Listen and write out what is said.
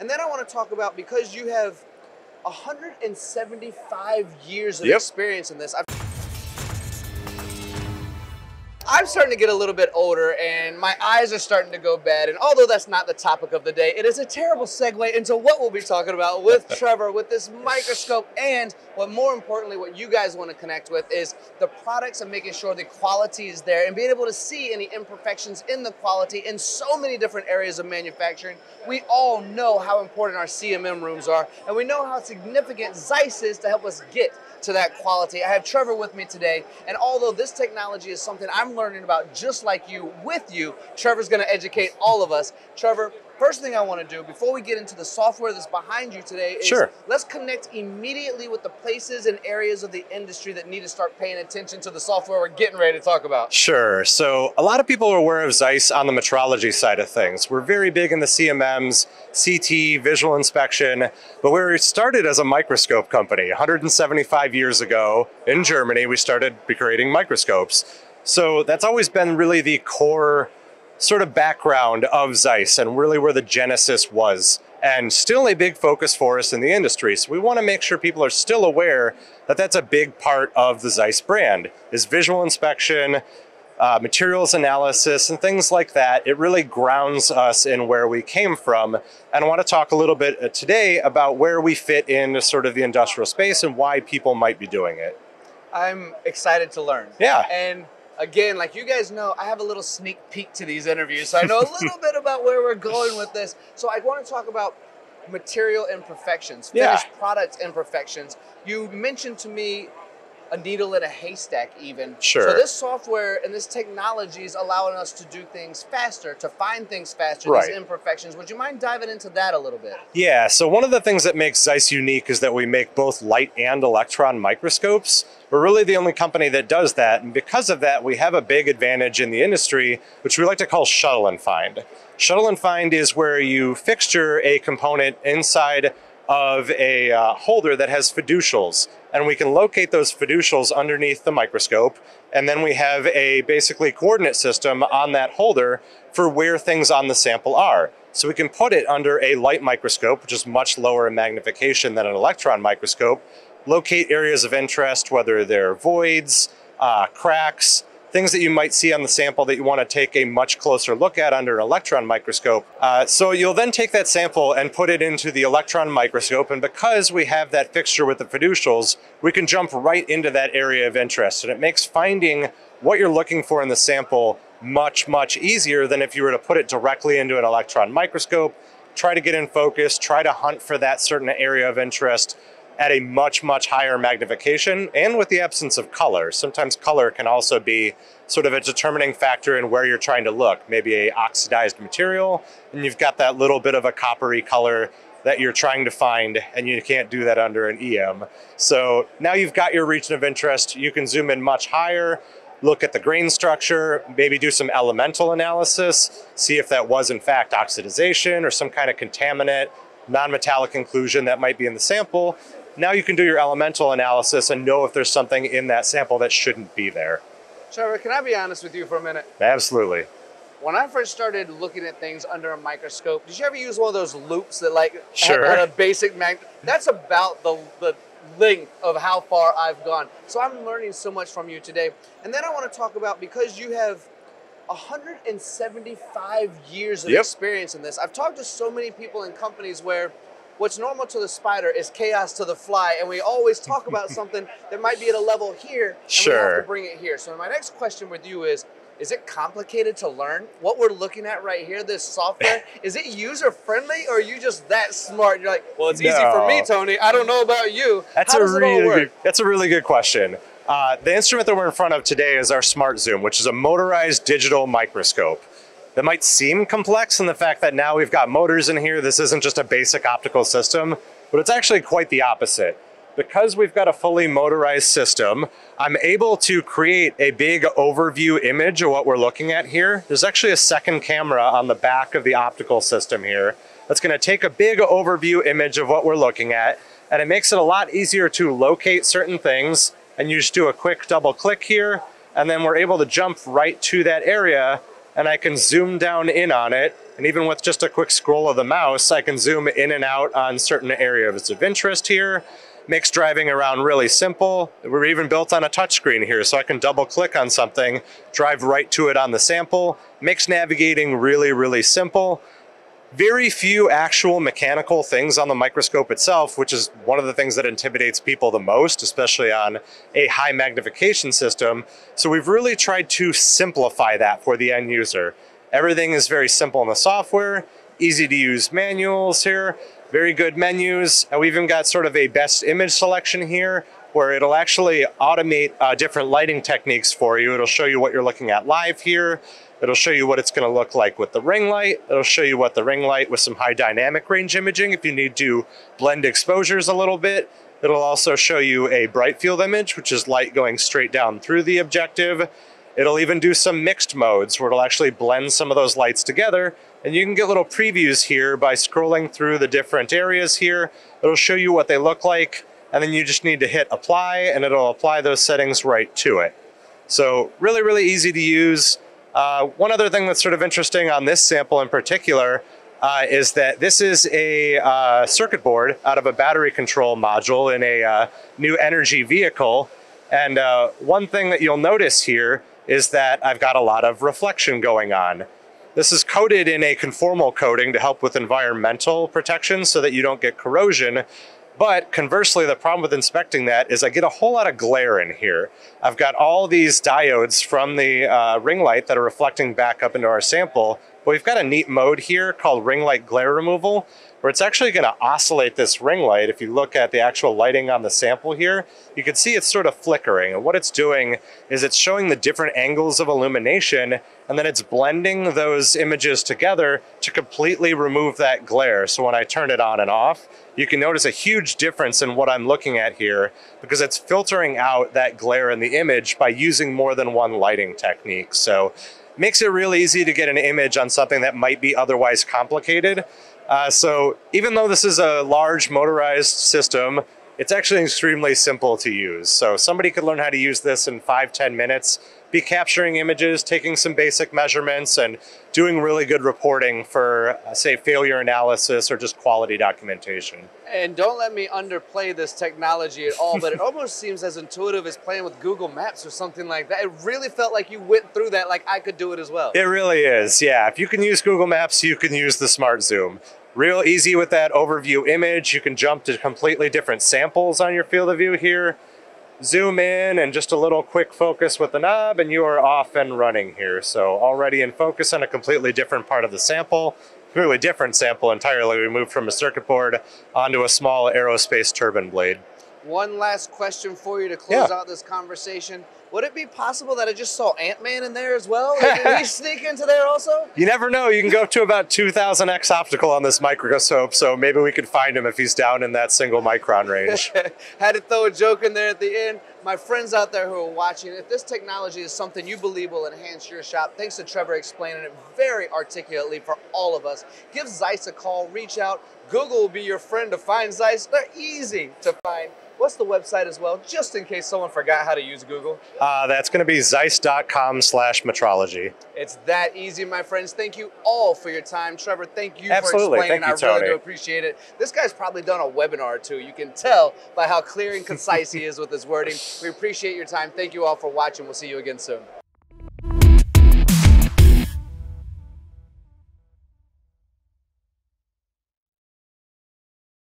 And then I want to talk about, because you have 175 years of experience in this. I'm starting to get a little bit older and my eyes are starting to go bad. And although that's not the topic of the day, it is a terrible segue into what we'll be talking about with Trevor, with this microscope, and what more importantly, what you guys want to connect with is the products and making sure the quality is there and being able to see any imperfections in the quality in so many different areas of manufacturing. We all know how important our CMM rooms are, and we know how significant Zeiss is to help us get to that quality. I have Trevor with me today, and although this technology is something I'm learning about just like you, with you, Trevor's going to educate all of us. Trevor, first thing I want to do before we get into the software that's behind you today is let's connect immediately with the places and areas of the industry that need to start paying attention to the software we're getting ready to talk about. Sure. So a lot of people are aware of Zeiss on the metrology side of things. We're very big in the CMMs, CT, visual inspection, but we started as a microscope company. 175 years ago in Germany, we started creating microscopes. So that's always been really the core sort of background of Zeiss and really where the genesis was, and still a big focus for us in the industry. So we want to make sure people are still aware that that's a big part of the Zeiss brand is visual inspection, materials analysis, and things like that. It really grounds us in where we came from. And I want to talk a little bit today about where we fit into sort of the industrial space and why people might be doing it. I'm excited to learn. Yeah. And again, like you guys know, I have a little sneak peek to these interviews, so I know a little bit about where we're going with this. So I want to talk about material imperfections, finished product imperfections. You mentioned to me a needle in a haystack even. Sure. So this software and this technology is allowing us to do things faster, to find things faster, these imperfections. Would you mind diving into that a little bit? Yeah, so one of the things that makes Zeiss unique is that we make both light and electron microscopes. We're really the only company that does that, and because of that, we have a big advantage in the industry, which we like to call shuttle and find. Shuttle and find is where you fixture a component inside of a holder that has fiducials, and we can locate those fiducials underneath the microscope, and then we have a basically coordinate system on that holder for where things on the sample are. So we can put it under a light microscope, which is much lower in magnification than an electron microscope, locate areas of interest, whether they're voids, cracks, things that you might see on the sample that you want to take a much closer look at under an electron microscope. So you'll then take that sample and put it into the electron microscope, and because we have that fixture with the fiducials, we can jump right into that area of interest, and it makes finding what you're looking for in the sample much, much easier than if you were to put it directly into an electron microscope, try to get in focus, try to hunt for that certain area of interest at a much, much higher magnification, and with the absence of color. Sometimes color can also be sort of a determining factor in where you're trying to look. Maybe an oxidized material, and you've got that little bit of a coppery color that you're trying to find, and you can't do that under an EM. So now you've got your region of interest. You can zoom in much higher, look at the grain structure, maybe do some elemental analysis, see if that was in fact oxidization or some kind of contaminant, non-metallic inclusion that might be in the sample. Now you can do your elemental analysis and know if there's something in that sample that shouldn't be there. Trevor, can I be honest with you for a minute? Absolutely. When I first started looking at things under a microscope, did you ever use one of those loops that like had a basic mag? That's about the length of how far I've gone. So I'm learning so much from you today. And then I want to talk about, because you have 175 years of experience in this, I've talked to so many people in companies where what's normal to the spider is chaos to the fly, and we always talk about something that might be at a level here, and we have to bring it here. So my next question with you is it complicated to learn? What we're looking at right here, this software, is it user-friendly, or are you just that smart? You're like, well, it's easy for me, Tony. I don't know about you. That's a really good question. The instrument that we're in front of today is our Smart Zoom, which is a motorized digital microscope. That might seem complex in the fact that now we've got motors in here. This isn't just a basic optical system, but it's actually quite the opposite. Because we've got a fully motorized system, I'm able to create a big overview image of what we're looking at here. There's actually a second camera on the back of the optical system here that's going to take a big overview image of what we're looking at, and it makes it a lot easier to locate certain things. And you just do a quick double click here, and then we're able to jump right to that area, and I can zoom down in on it And even with just a quick scroll of the mouse, I can zoom in and out on certain areas of interest here. Makes driving around really simple. We're even built on a touchscreen here, so I can double click on something, drive right to it on the sample. Makes navigating really, really simple. Very few actual mechanical things on the microscope itself, which is one of the things that intimidates people the most, especially on a high magnification system. So we've really tried to simplify that for the end user. Everything is very simple in the software, easy to use manuals here, very good menus. And we even got sort of a best image selection here, where it'll actually automate different lighting techniques for you. It'll show you what you're looking at live here. It'll show you what it's going to look like with the ring light. It'll show you what the ring light with some high dynamic range imaging, if you need to blend exposures a little bit. It'll also show you a bright field image, which is light going straight down through the objective. It'll even do some mixed modes where it'll actually blend some of those lights together. And you can get little previews here by scrolling through the different areas here. It'll show you what they look like. And then you just need to hit apply and it'll apply those settings right to it. So really, really easy to use. One other thing that's sort of interesting on this sample in particular is that this is a circuit board out of a battery control module in a new energy vehicle. And one thing that you'll notice here is that I've got a lot of reflection going on. This is coated in a conformal coating to help with environmental protection so that you don't get corrosion. But conversely, the problem with inspecting that is I get a whole lot of glare in here. I've got all these diodes from the ring light that are reflecting back up into our sample. But we've got a neat mode here called ring light glare removal, where it's actually gonna oscillate this ring light. If you look at the actual lighting on the sample here, you can see it's sort of flickering. And what it's doing is it's showing the different angles of illumination, and then it's blending those images together to completely remove that glare. So when I turn it on and off, you can notice a huge difference in what I'm looking at here, because it's filtering out that glare in the image by using more than one lighting technique. So makes it real easy to get an image on something that might be otherwise complicated. So even though this is a large motorized system, it's actually extremely simple to use. So somebody could learn how to use this in 5-10 minutes, be capturing images, taking some basic measurements, and doing really good reporting for, say, failure analysis or just quality documentation. And don't let me underplay this technology at all, but it almost seems as intuitive as playing with Google Maps or something like that. It really felt like you went through that, like I could do it as well. It really is, yeah. If you can use Google Maps, you can use the Smart Zoom. Real easy with that overview image. You can jump to completely different samples on your field of view here. Zoom in and just a little quick focus with the knob and you are off and running here. So already in focus on a completely different part of the sample, completely different sample entirely. We moved from a circuit board onto a small aerospace turbine blade. One last question for you to close out this conversation. Would it be possible that I just saw Ant-Man in there as well? Did we sneak into there also? You never know. You can go up to about 2000x optical on this microscope, so maybe we could find him if he's down in that single micron range. Had to throw a joke in there at the end. My friends out there who are watching, if this technology is something you believe will enhance your shop, thanks to Trevor explaining it very articulately for all of us. Give Zeiss a call, reach out. Google will be your friend to find Zeiss. They're easy to find. What's the website as well, just in case someone forgot how to use Google? That's going to be zeiss.com/metrology. It's that easy, my friends. Thank you all for your time. Trevor, thank you for explaining. I really do appreciate it. This guy's probably done a webinar or two. You can tell by how clear and concise he is with his wording. We appreciate your time. Thank you all for watching. We'll see you again soon.